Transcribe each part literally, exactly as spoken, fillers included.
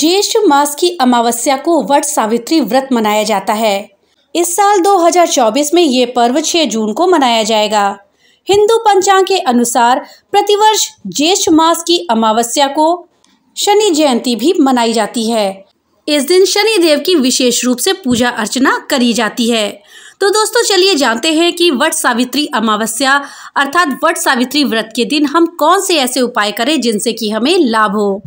ज्येष्ठ मास की अमावस्या को वट सावित्री व्रत मनाया जाता है। इस साल दो हज़ार चौबीस में ये पर्व छह जून को मनाया जाएगा। हिंदू पंचांग के अनुसार प्रतिवर्ष ज्येष्ठ मास की अमावस्या को शनि जयंती भी मनाई जाती है। इस दिन शनि देव की विशेष रूप से पूजा अर्चना करी जाती है। तो दोस्तों चलिए जानते हैं कि वट सावित्री अमावस्या अर्थात वट सावित्री व्रत के दिन हम कौन से ऐसे उपाय करें जिनसे कि हमें लाभ हो।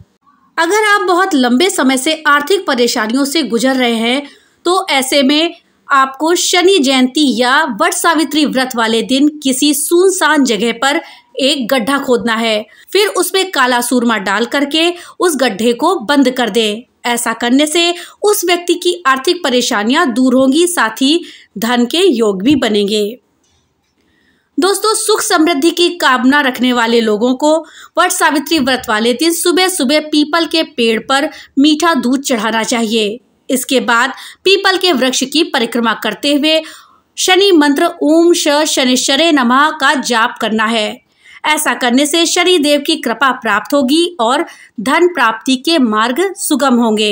अगर आप बहुत लंबे समय से आर्थिक परेशानियों से गुजर रहे हैं तो ऐसे में आपको शनि जयंती या वट सावित्री व्रत वाले दिन किसी सुनसान जगह पर एक गड्ढा खोदना है, फिर उसमें काला सूरमा डाल करके उस गड्ढे को बंद कर दें। ऐसा करने से उस व्यक्ति की आर्थिक परेशानियां दूर होंगी, साथ ही धन के योग भी बनेंगे। दोस्तों सुख समृद्धि की कामना रखने वाले लोगों को वट सावित्री व्रत वाले दिन सुबह सुबह पीपल के पेड़ पर मीठा दूध चढ़ाना चाहिए। इसके बाद पीपल के वृक्ष की परिक्रमा करते हुए शनि मंत्र ओम शनिश्चरे नमः का जाप करना है। ऐसा करने से शनि देव की कृपा प्राप्त होगी और धन प्राप्ति के मार्ग सुगम होंगे।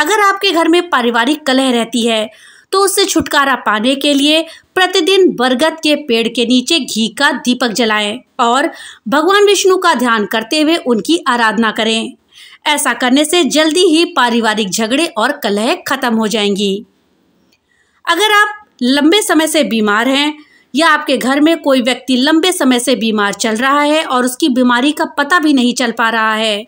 अगर आपके घर में पारिवारिक कलह रहती है तो उससे छुटकारा पाने के लिए प्रतिदिन बरगद के पेड़ के नीचे घी का दीपक जलाएं और भगवान विष्णु का ध्यान करते हुए उनकी आराधना करें। ऐसा करने से जल्दी ही पारिवारिक झगड़े और कलह खत्म हो जाएंगी। अगर आप लंबे समय से बीमार हैं या आपके घर में कोई व्यक्ति लंबे समय से बीमार चल रहा है और उसकी बीमारी का पता भी नहीं चल पा रहा है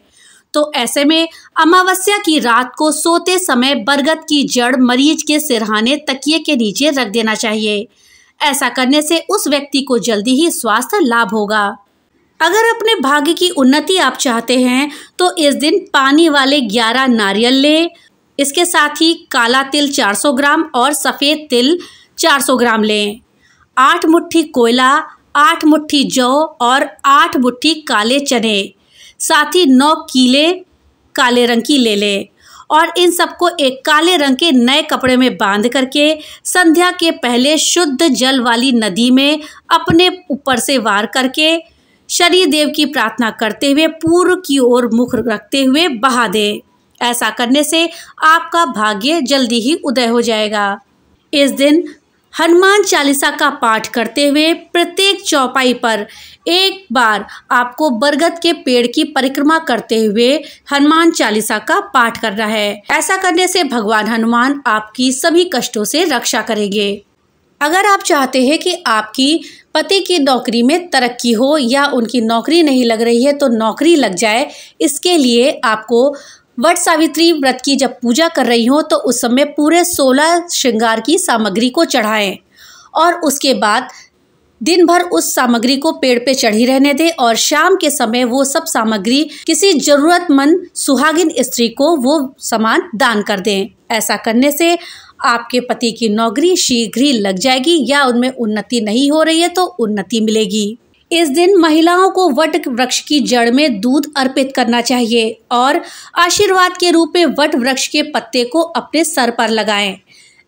तो ऐसे में अमावस्या की रात को सोते समय बरगद की जड़ मरीज के सिरहाने तकिए के नीचे रख देना चाहिए। ऐसा करने से उस व्यक्ति को जल्दी ही स्वास्थ्य लाभ होगा। अगर अपने भाग्य की उन्नति आप चाहते हैं तो इस दिन पानी वाले ग्यारह नारियल लें। इसके साथ ही काला तिल चार सौ ग्राम और सफ़ेद तिल चार सौ ग्राम लें। आठ मुट्ठी कोयला, आठ मुट्ठी जौ और आठ मुट्ठी काले चने, साथ ही नौ कीले काले रंग की ले लें और इन सबको एक काले रंग के नए कपड़े में बांध करके संध्या के पहले शुद्ध जल वाली नदी में अपने ऊपर से वार करके शनि देव की प्रार्थना करते हुए पूर्व की ओर मुख रखते हुए बहा दें। ऐसा करने से आपका भाग्य जल्दी ही उदय हो जाएगा। इस दिन हनुमान चालीसा का पाठ करते हुए प्रत्येक चौपाई पर एक बार आपको बरगद के पेड़ की परिक्रमा करते हुए हनुमान चालीसा का पाठ करना है। ऐसा करने से भगवान हनुमान आपकी सभी कष्टों से रक्षा करेंगे। अगर आप चाहते हैं कि आपकी पति की नौकरी में तरक्की हो या उनकी नौकरी नहीं लग रही है तो नौकरी लग जाए, इसके लिए आपको वट सावित्री व्रत की जब पूजा कर रही हो तो उस समय पूरे सोलह श्रृंगार की सामग्री को चढ़ाएं और उसके बाद दिन भर उस सामग्री को पेड़ पे चढ़ी रहने दें और शाम के समय वो सब सामग्री किसी जरूरतमंद सुहागिन स्त्री को वो सामान दान कर दें। ऐसा करने से आपके पति की नौकरी शीघ्र ही लग जाएगी या उनमें उन्नति नहीं हो रही है तो उन्नति मिलेगी। इस दिन महिलाओं को वट वृक्ष की जड़ में दूध अर्पित करना चाहिए और आशीर्वाद के रूप में वट वृक्ष के पत्ते को अपने सर पर लगाएं।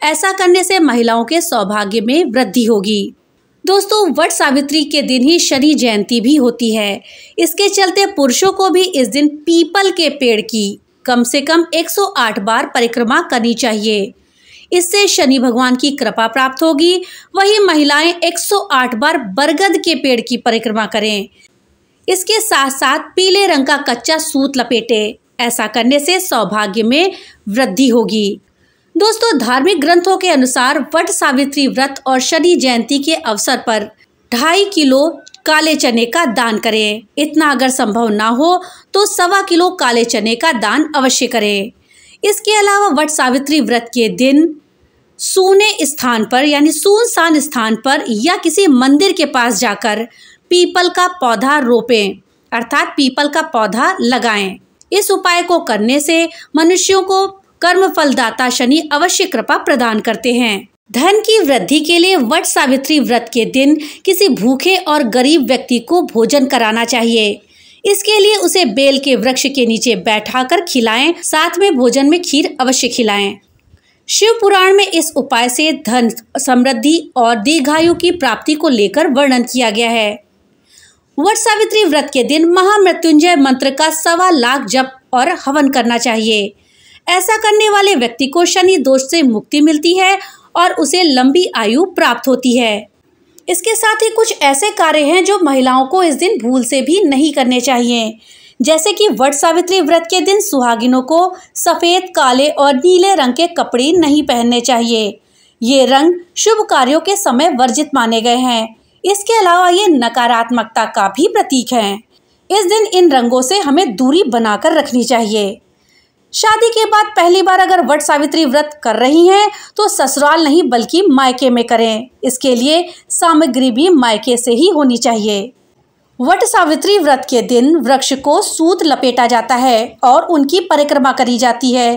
ऐसा करने से महिलाओं के सौभाग्य में वृद्धि होगी। दोस्तों वट सावित्री के दिन ही शनि जयंती भी होती है। इसके चलते पुरुषों को भी इस दिन पीपल के पेड़ की कम से कम एक सौ आठ बार परिक्रमा करनी चाहिए। इससे शनि भगवान की कृपा प्राप्त होगी। वहीं महिलाएं एक सौ आठ बार बरगद के पेड़ की परिक्रमा करें। इसके साथ साथ पीले रंग का कच्चा सूत लपेटे। ऐसा करने से सौभाग्य में वृद्धि होगी। दोस्तों धार्मिक ग्रंथों के अनुसार वट सावित्री व्रत और शनि जयंती के अवसर पर ढाई किलो काले चने का दान करें। इतना अगर संभव ना हो तो सवा किलो काले चने का दान अवश्य करें। इसके अलावा वट सावित्री व्रत के दिन सूने स्थान पर यानी सुनसान स्थान पर या किसी मंदिर के पास जाकर पीपल का पौधा रोपें अर्थात पीपल का पौधा लगाएं। इस उपाय को करने से मनुष्यों को कर्म फलदाता शनि अवश्य कृपा प्रदान करते हैं। धन की वृद्धि के लिए वट सावित्री व्रत के दिन किसी भूखे और गरीब व्यक्ति को भोजन कराना चाहिए। इसके लिए उसे बेल के वृक्ष के नीचे बैठाकर खिलाएं, साथ में भोजन में खीर अवश्य खिलाएं। शिव पुराण में इस उपाय से धन समृद्धि और दीर्घायु की प्राप्ति को लेकर वर्णन किया गया है। वट सावित्री व्रत के दिन महामृत्युंजय मंत्र का सवा लाख जप और हवन करना चाहिए। ऐसा करने वाले व्यक्ति को शनि दोष से मुक्ति मिलती है और उसे लंबी आयु प्राप्त होती है। इसके साथ ही कुछ ऐसे कार्य हैं जो महिलाओं को इस दिन भूल से भी नहीं करने चाहिए, जैसे कि वट सावित्री व्रत के दिन सुहागिनों को सफ़ेद, काले और नीले रंग के कपड़े नहीं पहनने चाहिए। ये रंग शुभ कार्यों के समय वर्जित माने गए हैं। इसके अलावा ये नकारात्मकता का भी प्रतीक है। इस दिन इन रंगों से हमें दूरी बनाकर रखनी चाहिए। शादी के बाद पहली बार अगर वट सावित्री व्रत कर रही हैं तो ससुराल नहीं बल्कि मायके में करें। इसके लिए सामग्री भी मायके से ही होनी चाहिए। वट सावित्री व्रत के दिन वृक्ष को सूत लपेटा जाता है और उनकी परिक्रमा करी जाती है।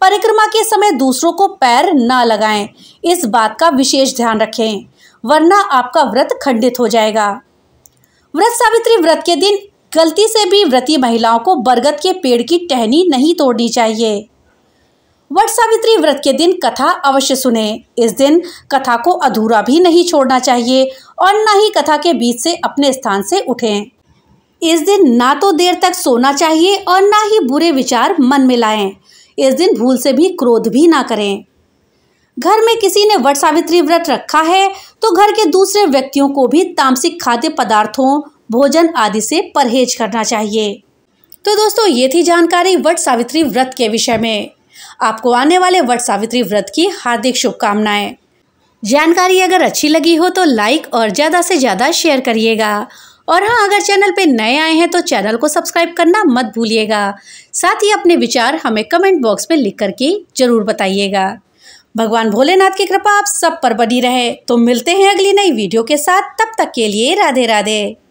परिक्रमा के समय दूसरों को पैर ना लगाएं, इस बात का विशेष ध्यान रखें, वरना आपका व्रत खंडित हो जाएगा। वट सावित्री व्रत के दिन गलती से भी व्रती महिलाओं को बरगद के पेड़ की टहनी नहीं तोड़नी चाहिए। वट सावित्री व्रत के दिन कथा अवश्य सुने। इस दिन कथा को अधूरा भी नहीं छोड़ना चाहिए और न ही कथा के बीच से अपने स्थान से उठें। इस दिन ना तो देर तक सोना चाहिए और ना ही बुरे विचार मन में लाएं। इस दिन भूल से भी क्रोध भी ना करें। घर में किसी ने वट सावित्री व्रत रखा है तो घर के दूसरे व्यक्तियों को भी तामसिक खाद्य पदार्थों, भोजन आदि से परहेज करना चाहिए। तो दोस्तों, ये थी जानकारी वट सावित्री व्रत के विषय में। आपको आने वाले वट सावित्री व्रत की हार्दिक शुभकामनाएं। जानकारी अगर अच्छी लगी हो तो लाइक और ज़्यादा से ज़्यादा शेयर करिएगा। और हाँ, अगर चैनल पे नए आए हैं तो चैनल को सब्सक्राइब करना मत भूलिएगा। साथ ही अपने विचार हमें कमेंट बॉक्स में लिख करके ज़रूर बताइएगा। भगवान भोलेनाथ की कृपा आप सब पर बनी रहे। तो मिलते हैं अगली नई वीडियो के साथ। तब तक के लिए राधे राधे।